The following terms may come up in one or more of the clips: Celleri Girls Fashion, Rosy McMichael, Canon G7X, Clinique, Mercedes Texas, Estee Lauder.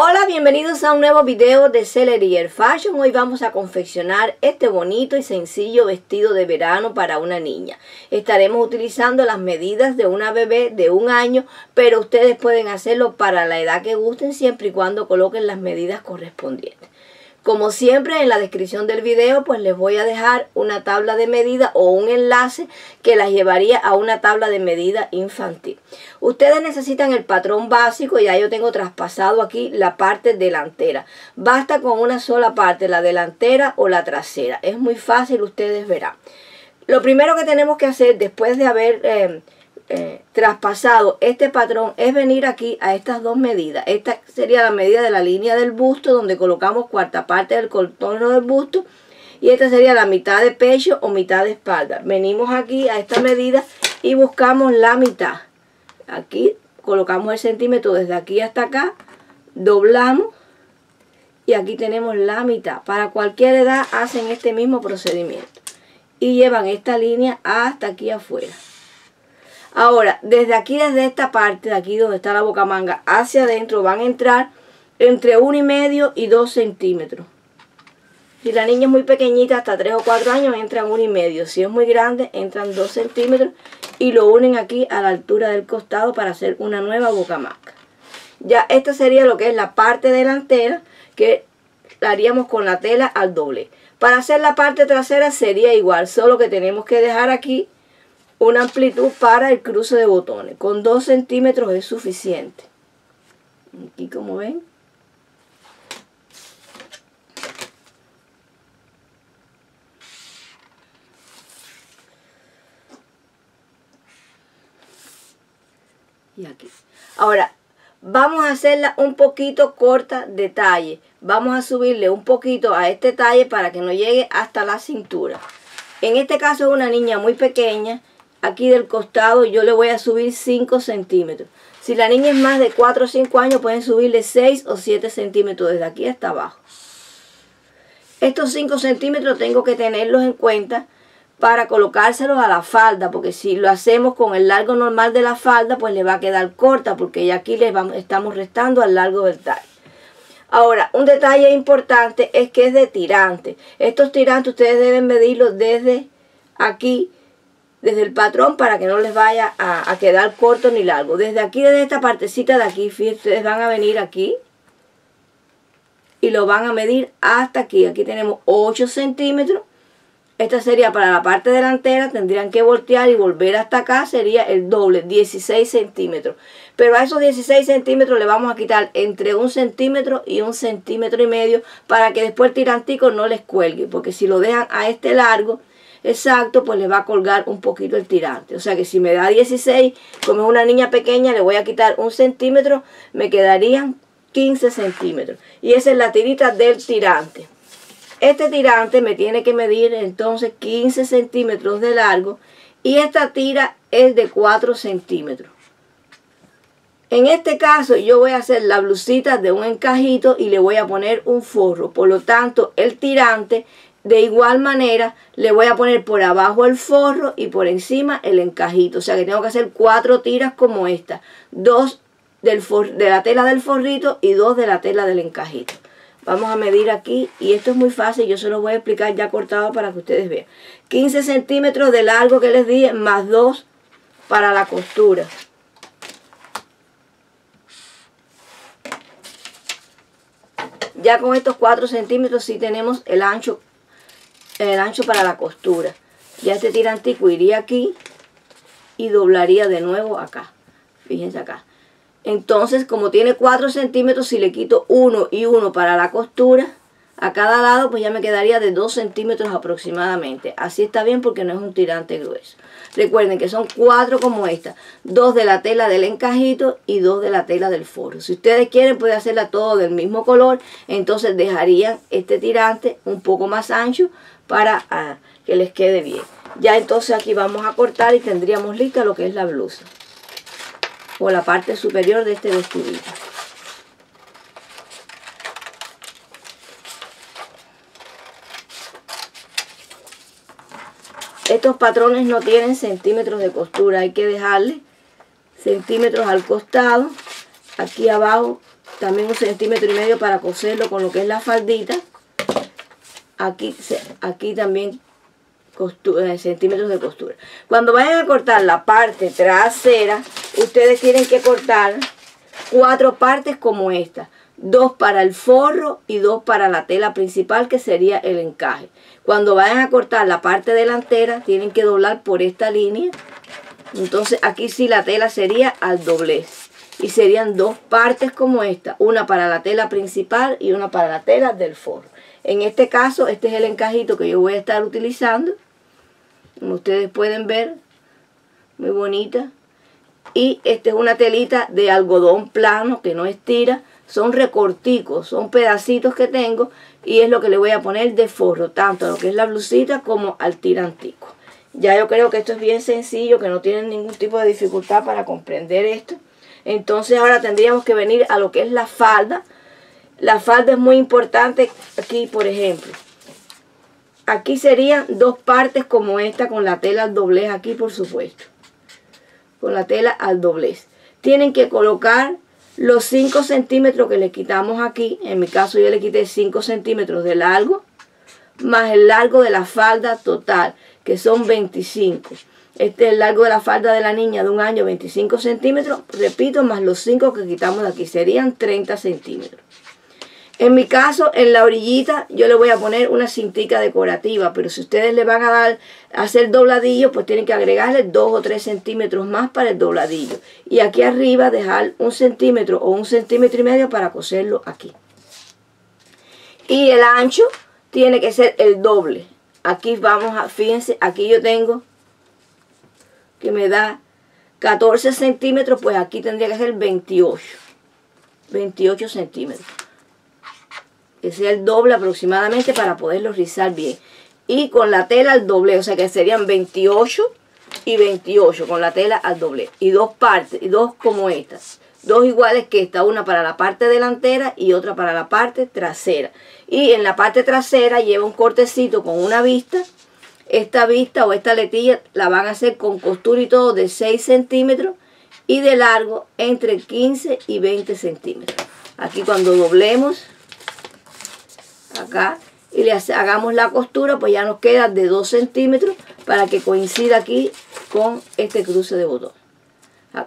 Hola, bienvenidos a un nuevo video de Celleri Girls Fashion. Hoy vamos a confeccionar este bonito y sencillo vestido de verano para una niña. Estaremos utilizando las medidas de una bebé de 1 año, pero ustedes pueden hacerlo para la edad que gusten, siempre y cuando coloquen las medidas correspondientes. Como siempre, en la descripción del video pues les voy a dejar una tabla de medida o un enlace que las llevaría a una tabla de medida infantil. Ustedes necesitan el patrón básico, ya yo tengo traspasado aquí la parte delantera. Basta con una sola parte, la delantera o la trasera. Es muy fácil, ustedes verán. Lo primero que tenemos que hacer después de haber traspasado este patrón es venir aquí a estas dos medidas. Esta sería la medida de la línea del busto, donde colocamos 1/4 parte del contorno del busto, y esta sería la mitad de pecho o mitad de espalda. Venimos aquí a esta medida y buscamos la mitad. Aquí colocamos el centímetro desde aquí hasta acá, doblamos y aquí tenemos la mitad. Para cualquier edad hacen este mismo procedimiento y llevan esta línea hasta aquí afuera. Ahora, desde aquí, desde esta parte de aquí donde está la bocamanga hacia adentro, van a entrar entre 1,5 y 2 centímetros. Si la niña es muy pequeñita, hasta 3 o 4 años, entran 1,5. Si es muy grande, entran 2 centímetros y lo unen aquí a la altura del costado para hacer una nueva bocamanga. Ya esta sería lo que es la parte delantera, que la haríamos con la tela al doble. Para hacer la parte trasera sería igual, solo que tenemos que dejar aquí una amplitud para el cruce de botones. Con 2 centímetros es suficiente. Aquí, como ven, y aquí. Ahora vamos a hacerla un poquito corta de talle. Vamos a subirle un poquito a este talle para que no llegue hasta la cintura. En este caso es una niña muy pequeña. Aquí del costado yo le voy a subir 5 centímetros. Si la niña es más de 4 o 5 años, pueden subirle 6 o 7 centímetros desde aquí hasta abajo. Estos 5 centímetros tengo que tenerlos en cuenta para colocárselos a la falda, porque si lo hacemos con el largo normal de la falda, pues le va a quedar corta, porque ya aquí estamos restando al largo del talle. Ahora, un detalle importante es que es de tirante. Estos tirantes ustedes deben medirlos desde aquí, desde el patrón, para que no les vaya a quedar corto ni largo. Desde aquí, desde esta partecita de aquí, fíjense, ustedes van a venir aquí y lo van a medir hasta aquí. Aquí tenemos 8 centímetros. Esta sería para la parte delantera, tendrían que voltear y volver hasta acá, sería el doble, 16 centímetros. Pero a esos 16 centímetros le vamos a quitar entre 1 centímetro y 1 centímetro y medio para que después el tirantico no les cuelgue, porque si lo dejan a este largo exacto, pues le va a colgar un poquito el tirante. O sea que si me da 16, como es una niña pequeña, le voy a quitar 1 centímetro, me quedarían 15 centímetros. Y esa es la tirita del tirante. Este tirante me tiene que medir entonces 15 centímetros de largo y esta tira es de 4 centímetros. En este caso yo voy a hacer la blusita de un encajito y le voy a poner un forro. Por lo tanto, el tirante, de igual manera, le voy a poner por abajo el forro y por encima el encajito. O sea que tengo que hacer 4 tiras como esta. 2 de la tela del forrito y 2 de la tela del encajito. Vamos a medir aquí y esto es muy fácil. Yo se lo voy a explicar ya cortado para que ustedes vean. 15 centímetros de largo que les di, más 2 para la costura. Ya con estos 4 centímetros sí tenemos el ancho para la costura. Ya este tirantico iría aquí y doblaría de nuevo acá. Fíjense acá. Entonces, como tiene 4 centímetros, si le quito 1 y 1 para la costura a cada lado, pues ya me quedaría de 2 centímetros aproximadamente. Así está bien porque no es un tirante grueso. Recuerden que son 4 como esta. 2 de la tela del encajito y 2 de la tela del forro. Si ustedes quieren, pueden hacerla todo del mismo color. Entonces dejarían este tirante un poco más ancho para que les quede bien. Ya entonces aquí vamos a cortar y tendríamos lista lo que es la blusa o la parte superior de este vestidito. Estos patrones no tienen centímetros de costura, hay que dejarle centímetros al costado, aquí abajo también 1,5 centímetros para coserlo con lo que es la faldita. Aquí también costura, centímetros de costura. Cuando vayan a cortar la parte trasera, ustedes tienen que cortar 4 partes como esta. 2 para el forro y 2 para la tela principal, que sería el encaje. Cuando vayan a cortar la parte delantera, tienen que doblar por esta línea. Entonces aquí sí la tela sería al doblez. Y serían 2 partes como esta. Una para la tela principal y una para la tela del forro. En este caso, este es el encajito que yo voy a estar utilizando. Como ustedes pueden ver, muy bonita. Y esta es una telita de algodón plano que no estira. Son recorticos, son pedacitos que tengo y es lo que le voy a poner de forro, tanto a lo que es la blusita como al tirantico. Ya yo creo que esto es bien sencillo, que no tienen ningún tipo de dificultad para comprender esto. Entonces ahora tendríamos que venir a lo que es la falda. La falda es muy importante aquí, por ejemplo. Aquí serían 2 partes como esta con la tela al doblez aquí, por supuesto. Con la tela al doblez. Tienen que colocar los 5 centímetros que le quitamos aquí, en mi caso yo le quité 5 centímetros de largo, más el largo de la falda total, que son 25. Este es el largo de la falda de la niña de un año, 25 centímetros, repito, más los 5 que quitamos de aquí, serían 30 centímetros. En mi caso, en la orillita, yo le voy a poner una cintica decorativa, pero si ustedes le van a dar, hacer dobladillo, pues tienen que agregarle 2 o 3 centímetros más para el dobladillo. Y aquí arriba dejar 1 centímetro o 1,5 centímetros para coserlo aquí. Y el ancho tiene que ser el doble. Aquí vamos a, fíjense, aquí yo tengo que me da 14 centímetros, pues aquí tendría que ser 28 centímetros. Que sea el doble aproximadamente para poderlo rizar bien. Y con la tela al doble, o sea que serían 28 y 28 con la tela al doble. Y 2 partes, y 2 como estas. 2 iguales que esta, una para la parte delantera y otra para la parte trasera. Y en la parte trasera lleva un cortecito con una vista. Esta vista o esta letilla la van a hacer con costura y todo de 6 centímetros. Y de largo entre 15 y 20 centímetros. Aquí cuando doblemos acá y le hagamos la costura, pues ya nos queda de 2 centímetros para que coincida aquí con este cruce de botón.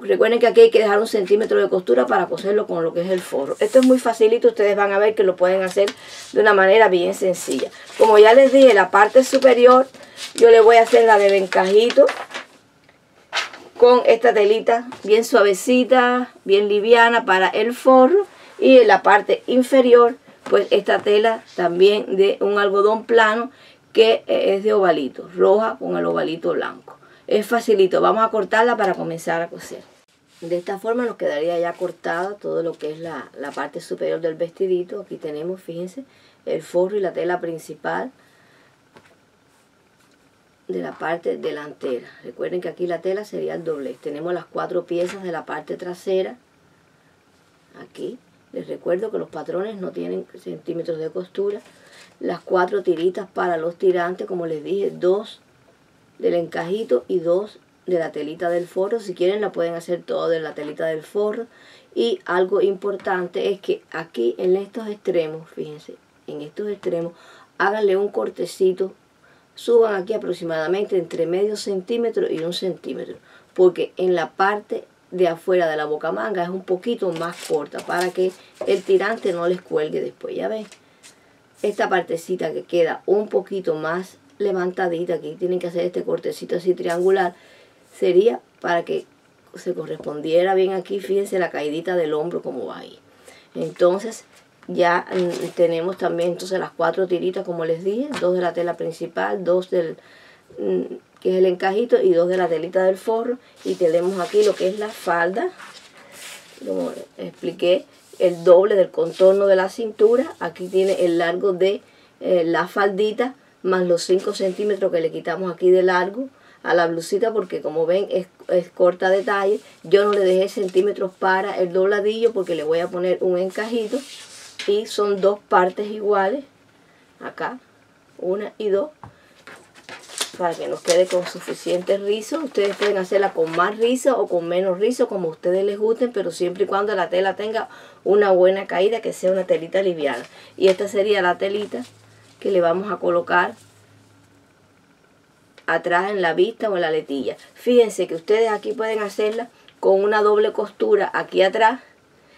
Recuerden que aquí hay que dejar 1 centímetro de costura para coserlo con lo que es el forro. Esto es muy facilito, ustedes van a ver que lo pueden hacer de una manera bien sencilla. Como ya les dije, la parte superior yo le voy a hacer la de encajito con esta telita bien suavecita, bien liviana para el forro, y en la parte inferior pues esta tela también de un algodón plano que es de ovalito, roja con el ovalito blanco. Es facilito, vamos a cortarla para comenzar a coser. De esta forma nos quedaría ya cortada todo lo que es la parte superior del vestidito. Aquí tenemos, fíjense, el forro y la tela principal de la parte delantera. Recuerden que aquí la tela sería el doblez. Tenemos las 4 piezas de la parte trasera, aquí. Les recuerdo que los patrones no tienen centímetros de costura. Las 4 tiritas para los tirantes, como les dije, 2 del encajito y 2 de la telita del forro. Si quieren la pueden hacer todo de la telita del forro. Y algo importante es que aquí en estos extremos, fíjense, en estos extremos, háganle un cortecito. Suban aquí aproximadamente entre medio centímetro y 1 centímetro. Porque en la parte de afuera de la bocamanga es un poquito más corta para que el tirante no les cuelgue después. Ya ven, esta partecita que queda un poquito más levantadita, aquí tienen que hacer este cortecito así triangular, sería para que se correspondiera bien aquí. Fíjense la caidita del hombro como va ahí. Entonces ya tenemos también entonces las 4 tiritas, como les dije, 2 de la tela principal, 2 del que es el encajito y 2 de la telita del forro. Y tenemos aquí lo que es la falda, como expliqué, el doble del contorno de la cintura. Aquí tiene el largo de la faldita más los 5 centímetros que le quitamos aquí de largo a la blusita, porque como ven es corta de talle. Yo no le dejé centímetros para el dobladillo porque le voy a poner un encajito y son 2 partes iguales acá, 1 y 2. para que nos quede con suficiente rizo. Ustedes pueden hacerla con más rizo o con menos rizo, como a ustedes les gusten, pero siempre y cuando la tela tenga una buena caída, que sea una telita liviana. Y esta sería la telita que le vamos a colocar atrás en la vista o en la letilla. Fíjense que ustedes aquí pueden hacerla con una doble costura aquí atrás,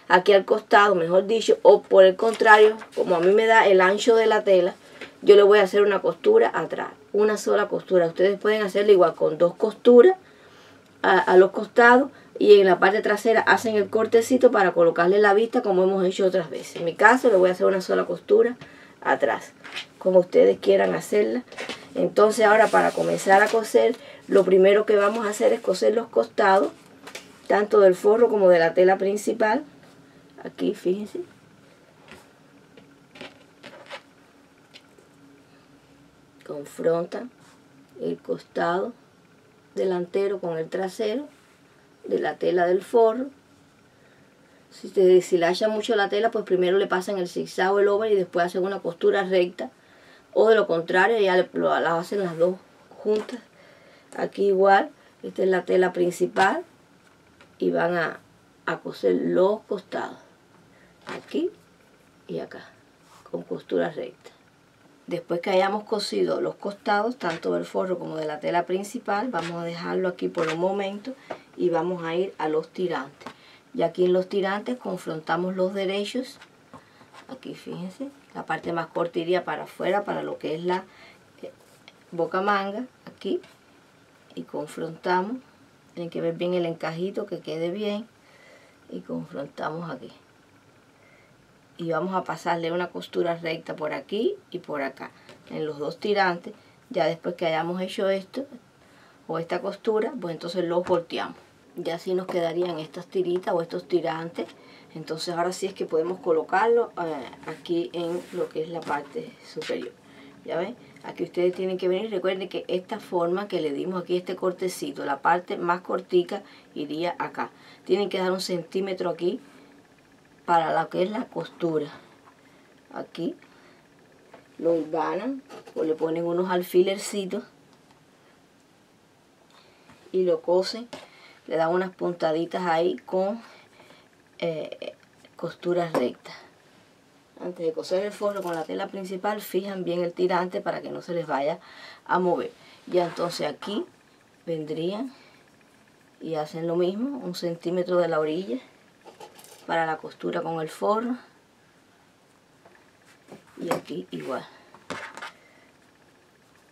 aquí al costado, mejor dicho, o por el contrario, como a mí me da el ancho de la tela, yo le voy a hacer una costura atrás, una sola costura. Ustedes pueden hacerlo igual con dos costuras a los costados, y en la parte trasera hacen el cortecito para colocarle la vista, como hemos hecho otras veces. En mi caso le voy a hacer una sola costura atrás, como ustedes quieran hacerla. Entonces ahora, para comenzar a coser, lo primero que vamos a hacer es coser los costados, tanto del forro como de la tela principal. Aquí, fíjense. Confrontan el costado delantero con el trasero de la tela del forro. Si te deshilachan mucho la tela, pues primero le pasan el zigzag o el over y después hacen una costura recta, o de lo contrario ya la hacen las dos juntas. Aquí igual, esta es la tela principal y van a coser los costados aquí y acá con costura recta. Después que hayamos cosido los costados, tanto del forro como de la tela principal, vamos a dejarlo aquí por un momento y vamos a ir a los tirantes. Y aquí en los tirantes confrontamos los derechos. Aquí fíjense, la parte más corta iría para afuera, para lo que es la bocamanga, aquí. Y confrontamos, tienen que ver bien el encajito, que quede bien. Y confrontamos aquí. Y vamos a pasarle una costura recta por aquí y por acá, en los dos tirantes. Ya después que hayamos hecho esto, o esta costura, pues entonces los volteamos. Ya así nos quedarían estas tiritas o estos tirantes. Entonces ahora sí es que podemos colocarlo aquí en lo que es la parte superior. ¿Ya ven? Aquí ustedes tienen que venir. Recuerden que esta forma que le dimos aquí, este cortecito, la parte más cortica iría acá. Tienen que dar un centímetro aquí para lo que es la costura. Aquí lo hilvanan o le ponen unos alfilercitos y lo cosen. Le dan unas puntaditas ahí con costuras rectas. Antes de coser el forro con la tela principal, fijan bien el tirante para que no se les vaya a mover. Ya entonces aquí vendrían y hacen lo mismo, un centímetro de la orilla para la costura con el forro. Y aquí igual.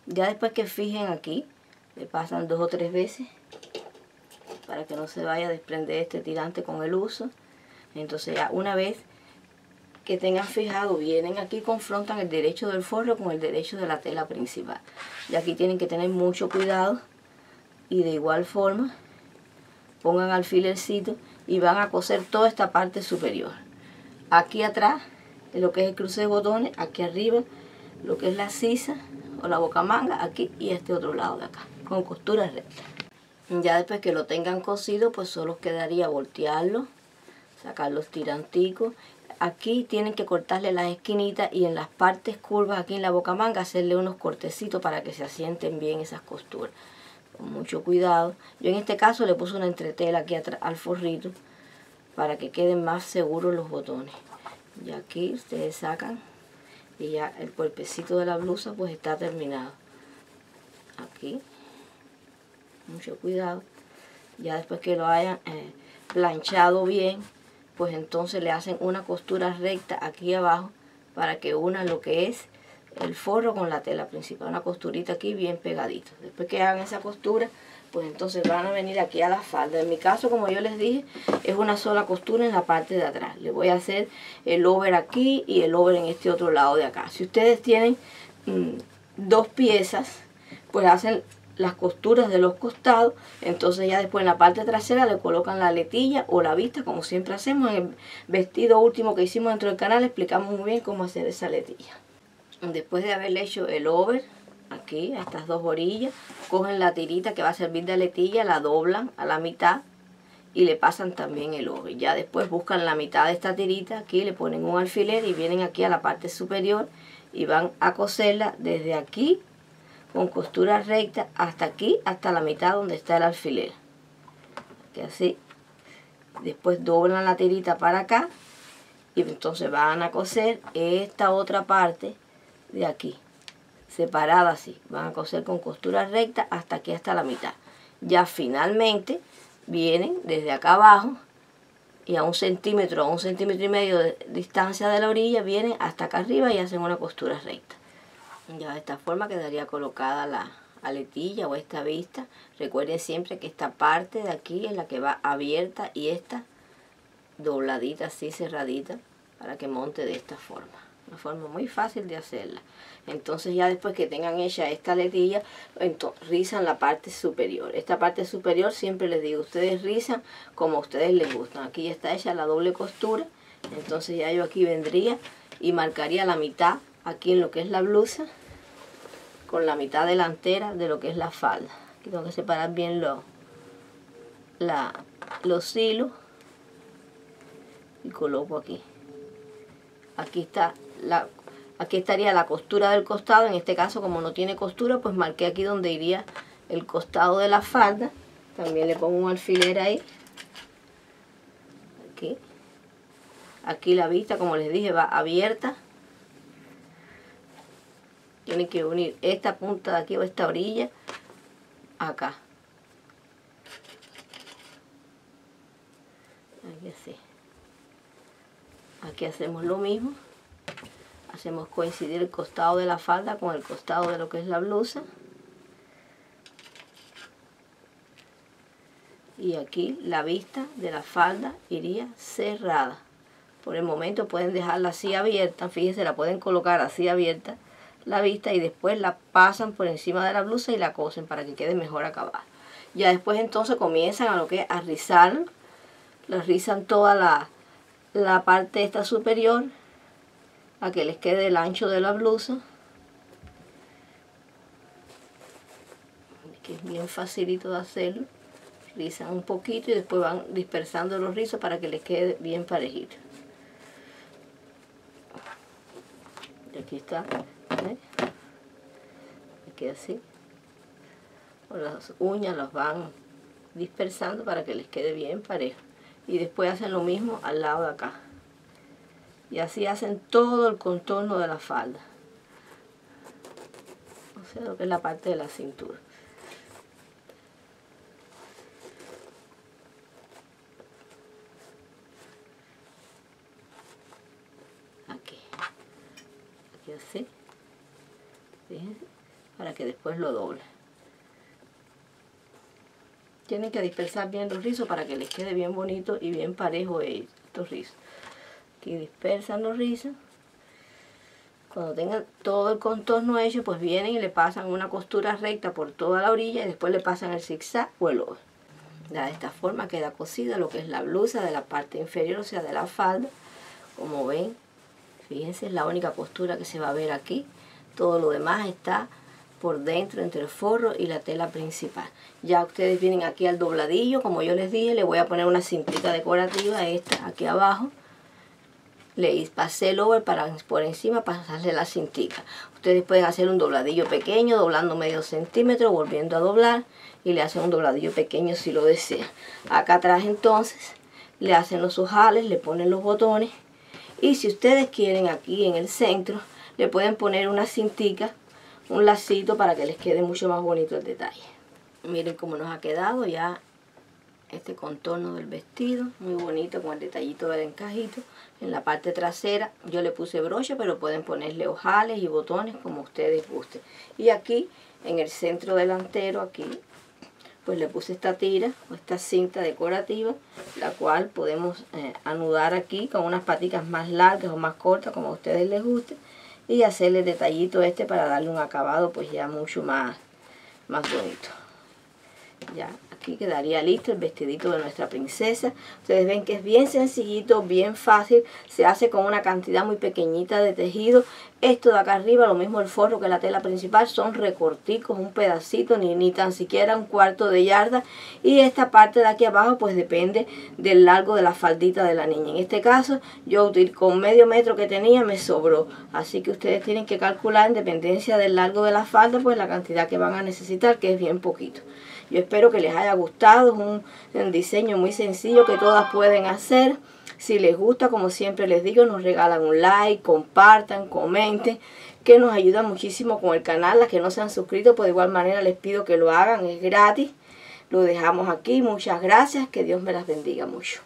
Ya después que fijen aquí, le pasan dos o tres veces para que no se vaya a desprender este tirante con el uso. Entonces ya una vez que tengan fijado, vienen aquí, confrontan el derecho del forro con el derecho de la tela principal. Y aquí tienen que tener mucho cuidado, y de igual forma pongan alfilercito y van a coser toda esta parte superior. Aquí atrás, lo que es el cruce de botones, aquí arriba, lo que es la sisa o la bocamanga, aquí, y este otro lado de acá, con costuras rectas. Ya después que lo tengan cosido, pues solo quedaría voltearlo, sacar los tiranticos. Aquí tienen que cortarle las esquinitas, y en las partes curvas aquí en la bocamanga hacerle unos cortecitos para que se asienten bien esas costuras. Con mucho cuidado. Yo en este caso le puse una entretela aquí atrás al forrito para que queden más seguros los botones. Y aquí ustedes sacan y ya el cuerpecito de la blusa pues está terminado. Aquí. Mucho cuidado. Ya después que lo hayan planchado bien, pues entonces le hacen una costura recta aquí abajo para que una lo que es el forro con la tela principal, una costurita aquí bien pegadito. Después que hagan esa costura, pues entonces van a venir aquí a la falda. En mi caso, como yo les dije, es una sola costura en la parte de atrás. Le voy a hacer el over aquí y el over en este otro lado de acá. Si ustedes tienen dos piezas, pues hacen las costuras de los costados. Entonces ya después en la parte trasera le colocan la letilla o la vista, como siempre hacemos. En el vestido último que hicimos dentro del canal explicamos muy bien cómo hacer esa letilla. Después de haberle hecho el over aquí a estas dos orillas, cogen la tirita que va a servir de letilla, la doblan a la mitad y le pasan también el over. Ya después buscan la mitad de esta tirita aquí, le ponen un alfiler y vienen aquí a la parte superior y van a coserla desde aquí con costura recta hasta aquí, hasta la mitad donde está el alfiler, que así. Después doblan la tirita para acá y entonces van a coser esta otra parte de aquí, separada así. Van a coser con costura recta hasta aquí, hasta la mitad. Ya finalmente vienen desde acá abajo y a un centímetro y medio de distancia de la orilla, vienen hasta acá arriba y hacen una costura recta. Ya de esta forma quedaría colocada la aletilla o esta vista. Recuerden siempre que esta parte de aquí es la que va abierta y esta dobladita así, cerradita, para que monte de esta forma. Una forma muy fácil de hacerla. Entonces ya después que tengan hecha esta aletilla, entonces rizan la parte superior. Esta parte superior siempre les digo, ustedes rizan como a ustedes les gustan. Aquí ya está hecha la doble costura. Entonces ya yo aquí vendría y marcaría la mitad aquí en lo que es la blusa, con la mitad delantera de lo que es la falda. Aquí tengo que separar bien los hilos y coloco aquí. Aquí está aquí estaría la costura del costado. En este caso, como no tiene costura, pues marqué aquí donde iría el costado de la falda. También le pongo un alfiler ahí. Aquí la vista, como les dije, va abierta. Tienen que unir esta punta de aquí o esta orilla acá. Aquí así. Aquí hacemos lo mismo. Hacemos coincidir el costado de la falda con el costado de lo que es la blusa. Y aquí la vista de la falda iría cerrada. Por el momento pueden dejarla así abierta. Fíjense, la pueden colocar así abierta la vista y después la pasan por encima de la blusa y la cosen para que quede mejor acabada. Ya después entonces comienzan a lo que es a rizar. La rizan toda la parte esta superior a que les quede el ancho de la blusa, que es bien facilito de hacerlo. Rizan un poquito y después van dispersando los rizos para que les quede bien parejito. Y aquí está. Aquí así con las uñas los van dispersando para que les quede bien parejo y después hacen lo mismo al lado de acá y así hacen todo el contorno de la falda, o sea lo que es la parte de la cintura. Aquí así. Fíjense, para que después lo doble. Tienen que dispersar bien los rizos para que les quede bien bonito y bien parejo estos rizos. Aquí dispersan los rizos. Cuando tengan todo el contorno hecho, pues vienen y le pasan una costura recta por toda la orilla y después le pasan el zigzag o el ojo. Ya de esta forma queda cosida lo que es la blusa de la parte inferior, o sea de la falda. Como ven, fíjense, es la única costura que se va a ver aquí. Todo lo demás está por dentro, entre el forro y la tela principal. Ya ustedes vienen aquí al dobladillo, como yo les dije, le voy a poner una cintita decorativa, esta aquí abajo. Le pasé el over por encima para pasarle la cintita. Ustedes pueden hacer un dobladillo pequeño, doblando medio centímetro, volviendo a doblar y le hacen un dobladillo pequeño si lo desean. Acá atrás entonces le hacen los ojales, le ponen los botones y si ustedes quieren aquí en el centro, le pueden poner una cintica, un lacito para que les quede mucho más bonito el detalle. Miren cómo nos ha quedado ya este contorno del vestido, muy bonito con el detallito del encajito. En la parte trasera yo le puse broche, pero pueden ponerle ojales y botones como ustedes gusten. Y aquí en el centro delantero, aquí, pues le puse esta tira o esta cinta decorativa, la cual podemos anudar aquí con unas paticas más largas o más cortas, como a ustedes les guste. Y hacerle el detallito este para darle un acabado pues ya mucho más bonito. Ya aquí quedaría listo el vestidito de nuestra princesa. Ustedes ven que es bien sencillito, bien fácil, se hace con una cantidad muy pequeñita de tejido. Esto de acá arriba, lo mismo el forro que la tela principal, son recorticos, un pedacito, ni tan siquiera un cuarto de yarda. Y esta parte de aquí abajo pues depende del largo de la faldita de la niña. En este caso yo con medio metro que tenía me sobró, así que ustedes tienen que calcular en dependencia del largo de la falda pues la cantidad que van a necesitar, que es bien poquito. Yo espero que les haya gustado, es un diseño muy sencillo que todas pueden hacer. Si les gusta, como siempre les digo, nos regalan un like, compartan, comenten, que nos ayuda muchísimo con el canal. Las que no se han suscrito, pues de igual manera les pido que lo hagan, es gratis. Lo dejamos aquí, muchas gracias, que Dios me las bendiga mucho.